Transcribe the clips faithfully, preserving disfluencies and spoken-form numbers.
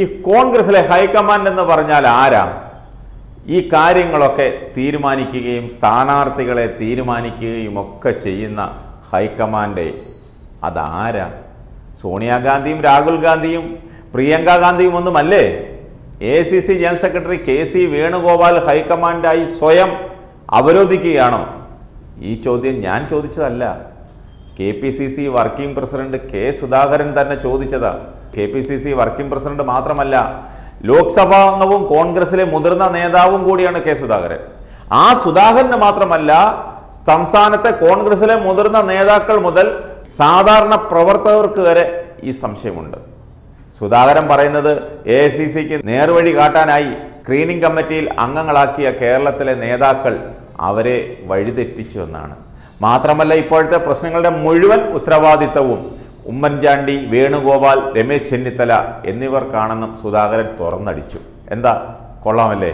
ഈ കോൺഗ്രസിലെ ഹൈക്കമാൻഡ് എന്ന് പറഞ്ഞാൽ ആരാ ഈ കാര്യങ്ങളൊക്കെ തീരുമാനിക്കുകയും സ്ഥാനാർത്ഥികളെ തീരുമാനിക്കുകയും ഒക്കെ ചെയ്യുന്ന ഹൈക്കമാൻഡ് അതാരാ? സോണിയാഗാന്ധിയും രാഹുൽ ഗാന്ധിയും പ്രിയങ്ക ഗാന്ധിയും ഒന്നുമല്ലേ? A C C general secretary K C Venugopal ഹൈക്കമാൻഡായി സ്വയം അവരോധിക്കുകയാണോ? ഈ ചോദ്യം ഞാൻ ചോദിച്ചതല്ല, K P C C working president K Sudhakaran തന്നെ ചോദിച്ചതാ. K P C C working president മാത്രമല്ല, ലോക്സഭാംഗവും കോൺഗ്രസിലെ മുതിർന്ന നേതാവും കൂടിയാണ് കെ സുധാകരൻ. ആ സുധാകരന് മാത്രമല്ല, സംസ്ഥാനത്തെ കോൺഗ്രസിലെ മുതിർന്ന നേതാക്കൾ മുതൽ സാധാരണ പ്രവർത്തകർക്ക് വരെ ഈ സംശയമുണ്ട്. സുധാകരൻ പറയുന്നത് എ ഐ സി സിക്ക് നേർവഴി കാട്ടാനായി സ്ക്രീനിംഗ് കമ്മിറ്റിയിൽ അംഗങ്ങളാക്കിയ കേരളത്തിലെ നേതാക്കൾ അവരെ വഴിതെറ്റിച്ചു എന്നാണ്. മാത്രമല്ല, ഇപ്പോഴത്തെ പ്രശ്നങ്ങളുടെ മുഴുവൻ ഉത്തരവാദിത്തവും ഉമ്മൻചാണ്ടി, വേണുഗോപാൽ, രമേശ് ചെന്നിത്തല എന്നിവർക്കാണെന്നും സുധാകരൻ തുറന്നടിച്ചു. എന്താ, കൊള്ളാമല്ലേ?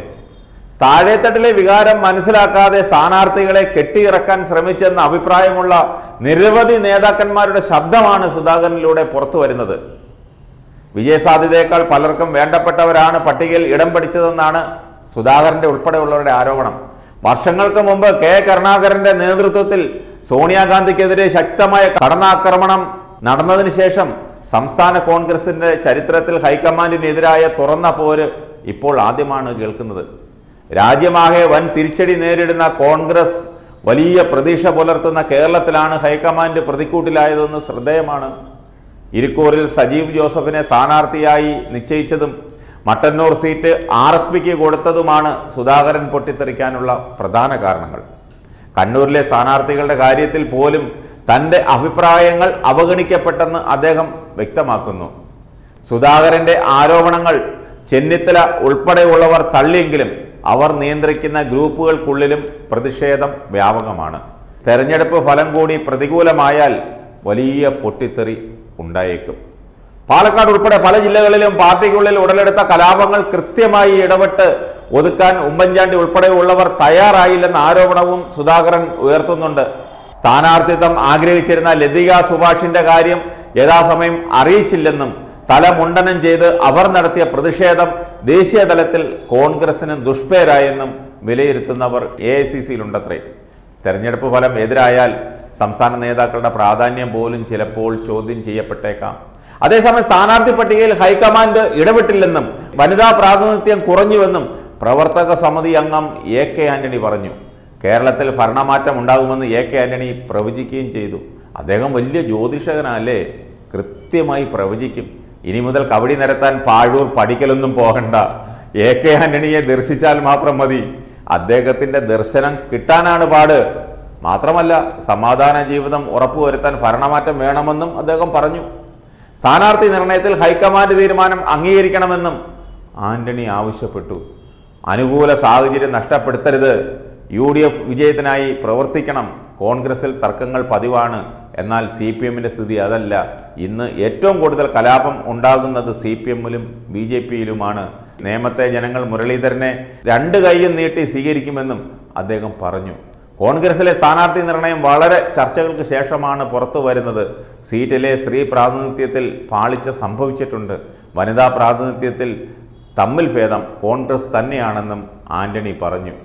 താഴേത്തട്ടിലെ വികാരം മനസ്സിലാക്കാതെ സ്ഥാനാർത്ഥികളെ കെട്ടിയിറക്കാൻ ശ്രമിച്ചെന്ന അഭിപ്രായമുള്ള നിരവധി നേതാക്കന്മാരുടെ ശബ്ദമാണ് സുധാകരനിലൂടെ പുറത്തു വരുന്നത്. വിജയസാധ്യതയേക്കാൾ പലർക്കും വേണ്ടപ്പെട്ടവരാണ് പട്ടികയിൽ ഇടം പിടിച്ചതെന്നാണ് സുധാകരൻ്റെ ഉൾപ്പെടെയുള്ളവരുടെ ആരോപണം. വർഷങ്ങൾക്ക് മുമ്പ് കെ കരുണാകരൻ്റെ നേതൃത്വത്തിൽ സോണിയാഗാന്ധിക്കെതിരെ ശക്തമായ കടന്നാക്രമണം നടന്നതിന് ശേഷം സംസ്ഥാന കോൺഗ്രസിൻ്റെ ചരിത്രത്തിൽ ഹൈക്കമാൻഡിനെതിരായ തുറന്ന പോര് ഇപ്പോൾ ആദ്യമാണ് കേൾക്കുന്നത്. രാജ്യമാകെ വൻ തിരിച്ചടി നേരിടുന്ന കോൺഗ്രസ് വലിയ പ്രതീക്ഷ പുലർത്തുന്ന കേരളത്തിലാണ് ഹൈക്കമാൻഡ് പ്രതിക്കൂട്ടിലായതെന്ന് ശ്രദ്ധേയമാണ്. ഇരിക്കൂറിൽ സജീവ് ജോസഫിനെ സ്ഥാനാർത്ഥിയായി നിശ്ചയിച്ചതും മട്ടന്നൂർ സീറ്റ് ആർ എസ് പിക്ക് കൊടുത്തതുമാണ് സുധാകരൻ പൊട്ടിത്തെറിക്കാനുള്ള പ്രധാന കാരണങ്ങൾ. കണ്ണൂരിലെ സ്ഥാനാർത്ഥികളുടെ കാര്യത്തിൽ പോലും തൻ്റെ അഭിപ്രായങ്ങൾ അവഗണിക്കപ്പെട്ടെന്ന് അദ്ദേഹം വ്യക്തമാക്കുന്നു. സുധാകരൻ്റെ ആരോപണങ്ങൾ ചെന്നിത്തല ഉൾപ്പെടെയുള്ളവർ തള്ളിയെങ്കിലും അവർ നിയന്ത്രിക്കുന്ന ഗ്രൂപ്പുകൾക്കുള്ളിലും പ്രതിഷേധം വ്യാപകമാണ്. തെരഞ്ഞെടുപ്പ് ഫലം കൂടി പ്രതികൂലമായാൽ വലിയ പൊട്ടിത്തെറി ഉണ്ടായേക്കും. പാലക്കാട് ഉൾപ്പെടെ പല ജില്ലകളിലും പാർട്ടിക്കുള്ളിൽ ഉടലെടുത്ത കലാപങ്ങൾ കൃത്യമായി ഇടപെട്ട് ഒതുക്കാൻ ഉമ്മൻചാണ്ടി ഉൾപ്പെടെയുള്ളവർ തയ്യാറായില്ലെന്ന ആരോപണവും സുധാകരൻ ഉയർത്തുന്നുണ്ട്. സ്ഥാനാർത്ഥിത്വം ആഗ്രഹിച്ചിരുന്ന ലതിക സുഭാഷിന്റെ കാര്യം യഥാസമയം അറിയിച്ചില്ലെന്നും തലമുണ്ടനം ചെയ്ത് അവർ നടത്തിയ പ്രതിഷേധം ദേശീയ തലത്തിൽ കോൺഗ്രസിന് ദുഷ്പേരായെന്നും വിലയിരുത്തുന്നവർ എ ഐ സി സിയിലുണ്ടത്രേ. തെരഞ്ഞെടുപ്പ് ഫലം എതിരായാൽ സംസ്ഥാന നേതാക്കളുടെ പ്രാധാന്യം പോലും ചിലപ്പോൾ ചോദ്യം ചെയ്യപ്പെട്ടേക്കാം. അതേസമയം സ്ഥാനാർത്ഥി പട്ടികയിൽ ഹൈക്കമാൻഡ് ഇടപെട്ടില്ലെന്നും വനിതാ പ്രാതിനിധ്യം കുറഞ്ഞുവെന്നും പ്രവർത്തക സമിതി അംഗം എ കെ ആന്റണി പറഞ്ഞു. കേരളത്തിൽ ഭരണമാറ്റം ഉണ്ടാകുമെന്ന് എ കെ ആന്റണി പ്രവചിക്കുകയും ചെയ്തു. അദ്ദേഹം വലിയ ജ്യോതിഷകനല്ലേ, കൃത്യമായി പ്രവചിക്കും. ഇനി മുതൽ കവടി നിരത്താൻ പാഴൂർ പഠിക്കലൊന്നും പോകണ്ട, എ കെ ആന്റണിയെ ദർശിച്ചാൽ മാത്രം മതി. അദ്ദേഹത്തിൻ്റെ ദർശനം കിട്ടാനാണ് പാട്. മാത്രമല്ല, സമാധാന ജീവിതം ഉറപ്പുവരുത്താൻ ഭരണമാറ്റം വേണമെന്നും അദ്ദേഹം പറഞ്ഞു. സ്ഥാനാർത്ഥി നിർണയത്തിൽ ഹൈക്കമാൻഡ് തീരുമാനം അംഗീകരിക്കണമെന്നും ആന്റണി ആവശ്യപ്പെട്ടു. അനുകൂല സാഹചര്യം നഷ്ടപ്പെടുത്തരുത്, യു ഡി എഫ് വിജയത്തിനായി പ്രവർത്തിക്കണം. കോൺഗ്രസിൽ തർക്കങ്ങൾ പതിവാണ്, എന്നാൽ സി പി എമ്മിൻ്റെ സ്ഥിതി അതല്ല. ഇന്ന് ഏറ്റവും കൂടുതൽ കലാപം ഉണ്ടാകുന്നത് സി പി എമ്മിലും ബി ജെ പിയിലുമാണ്. നേമത്തെ ജനങ്ങൾ മുരളീധരനെ രണ്ട് കൈയും നീട്ടി സ്വീകരിക്കുമെന്നും അദ്ദേഹം പറഞ്ഞു. കോൺഗ്രസിലെ സ്ഥാനാർത്ഥി നിർണയം വളരെ ചർച്ചകൾക്ക് ശേഷമാണ് പുറത്തു വരുന്നത്. സീറ്റിലെ സ്ത്രീ പ്രാതിനിധ്യത്തിൽ പാളിച്ച സംഭവിച്ചിട്ടുണ്ട്, വനിതാ പ്രാതിനിധ്യത്തിൽ തമ്മിൽ ഭേദം കോൺഗ്രസ് തന്നെയാണെന്നും ആന്റണി പറഞ്ഞു.